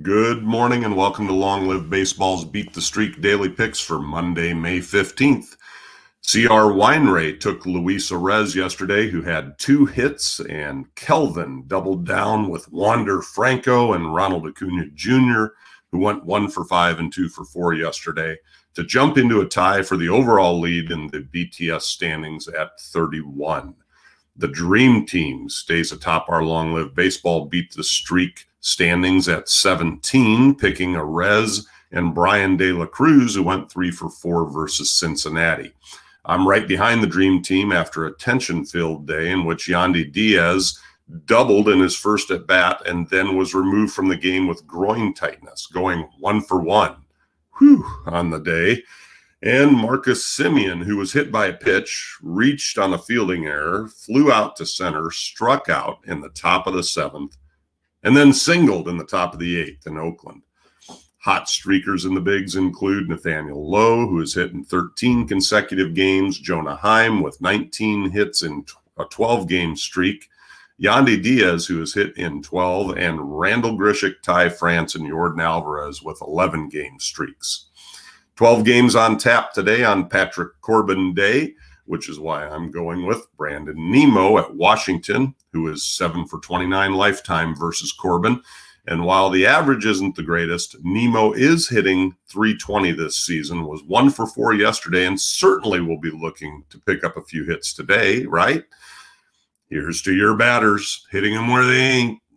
Good morning and welcome to Long Live Baseball's Beat the Streak Daily Picks for Monday, May 15th. C.R. Winray took Luis Arraez yesterday, who had 2 hits, and Kelvin doubled down with Wander Franco and Ronald Acuna Jr., who went 1 for 5 and 2 for 4 yesterday, to jump into a tie for the overall lead in the BTS standings at 31. The Dream Team stays atop our Long Live Baseball Beat the Streak standings at 17, picking Arraez and Brian De La Cruz, who went 3 for 4 versus Cincinnati. I'm right behind the Dream Team after a tension-filled day in which Yandy Diaz doubled in his first at-bat and then was removed from the game with groin tightness, going 1 for 1 on the day. And Marcus Semien, who was hit by a pitch, reached on a fielding error, flew out to center, struck out in the top of the 7th, and then singled in the top of the 8th in Oakland. Hot streakers in the bigs include Nathaniel Lowe, who has hit in 13 consecutive games, Jonah Heim with 19 hits in a 12-game streak, Yandy Diaz, who has hit in 12, and Randall Grichuk, Ty France, and Jordan Alvarez with 11-game streaks. 12 games on tap today on Patrick Corbin Day, which is why I'm going with Brandon Nimmo at Washington, who is 7 for 29 lifetime versus Corbin. And while the average isn't the greatest, Nimmo is hitting .320 this season, was 1 for 4 yesterday, and certainly will be looking to pick up a few hits today, right? Here's to your batters, hitting them where they ain't.